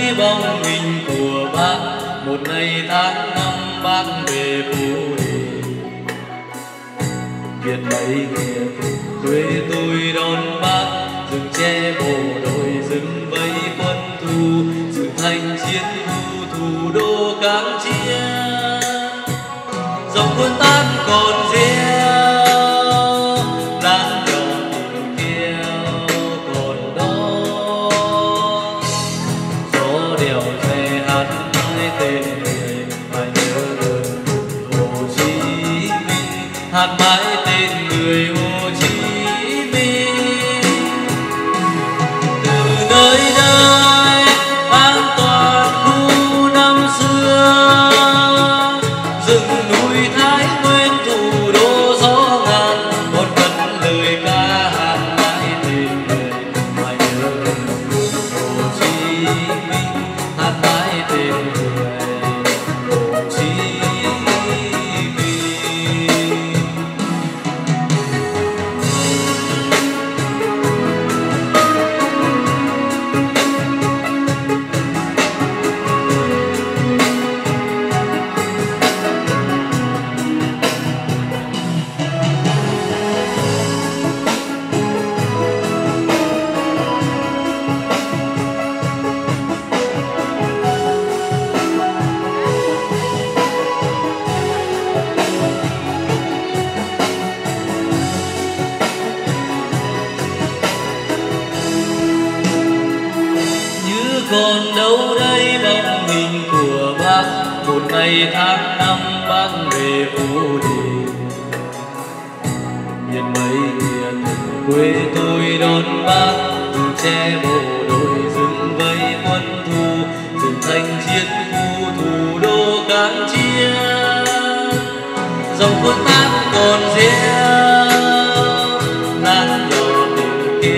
thấy bóng hình của bác, một ngày tháng năm bác về Phú Đề. Biết mấy kia quê tôi đón bác, rừng tre bộ đội rừng vây quân thù, sự thành chiến thu thủ đô Campuchia. Dòng quân tan còn reo, làn đò kêu còn đó, gió đèo xe hát hai tên người mà nhớ đời Hồ Chí Minh, hát mãi tên người Hồ Chí Minh. Từ nơi đây an toàn khu năm xưa, rừng núi Thái Nguyên thủ đô gió ngàn, còn vẫn lời ca hát mãi tên người mà nhớ Hồ Chí Minh, hát mãi tên người Hồ Chí Minh. Còn đâu đây bóng hình của bác, một ngày tháng năm bác về Phú Đề. Biết mấy kia quê tôi đón bác, rừng tre bộ đội rừng vây quân thù, rừng thanh chiến khu thủ đô Campuchia. Dòng quân tan còn reo, làn đò kêu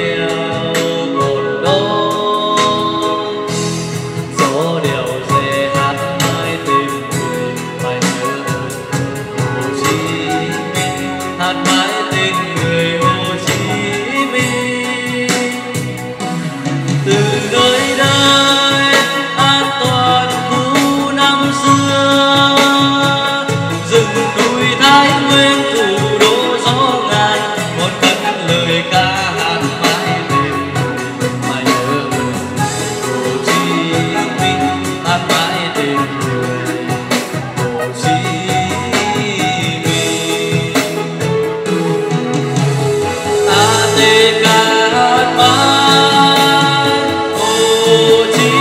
còn đó, gió đèo xe hát mãi tên người phải nhớ Hồ Chí Minh, hát mãi tên người Hồ Chí Minh. Từ nơi đây an toàn khu năm xưa, rừng núi Thái Nguyên thủ đô gió ngàn, một cánh lời ca hát mãi tên người phải nhớ Hồ Chí Minh, hát mãi tên người Hồ Chí Minh. ATK hát mãi Hồ Chí Minh.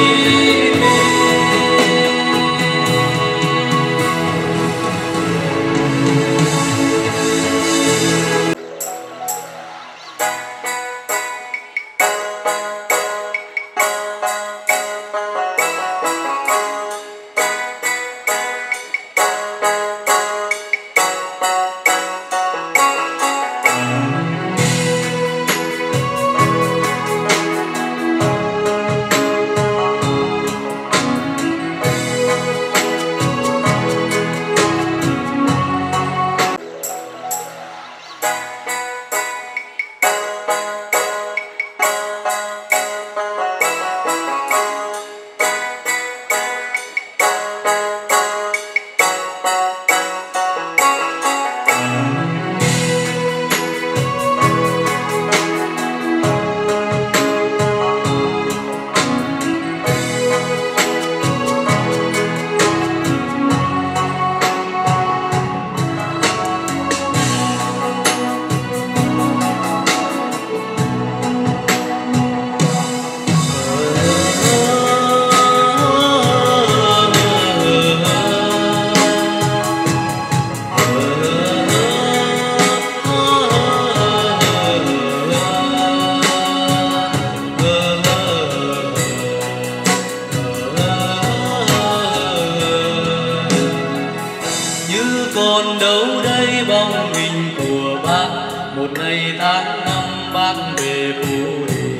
Còn đâu đây bóng hình của bác, một ngày tháng năm bác về Phú Đề.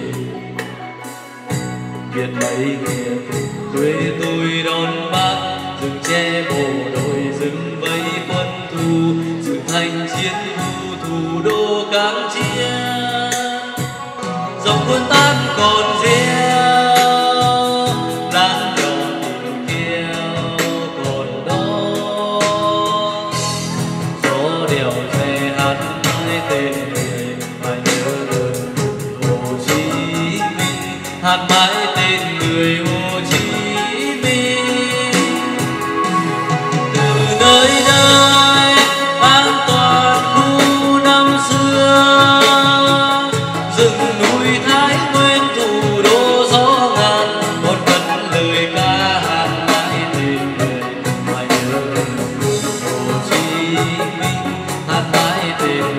Biết mấy kia quê tôi đón bác, rừng tre bộ đội rừng vây quân thù, sự thành chiến thu thủ đô Campuchia. Dòng quân tan còn reo, hát mãi tên người Hồ Chí Minh. Từ nơi đây an toàn khu năm xưa, rừng núi Thái Nguyên thủ đô gió ngàn, một vẫn lời ca hát mãi tên người mà nhớ Hồ Chí Minh, hát mãi tên người.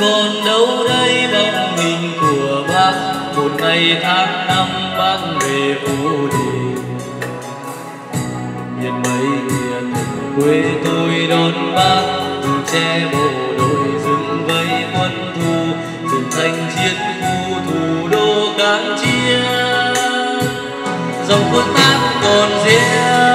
Còn đâu đây bóng hình của Bác, một ngày tháng năm Bác về Phủ Thị. Biết mấy thiệt quê tôi đón Bác, dù che bộ đội dừng vây quân thù, rừng thanh chiến khu thủ đô Cán Chia, dòng quân Bác còn riêng.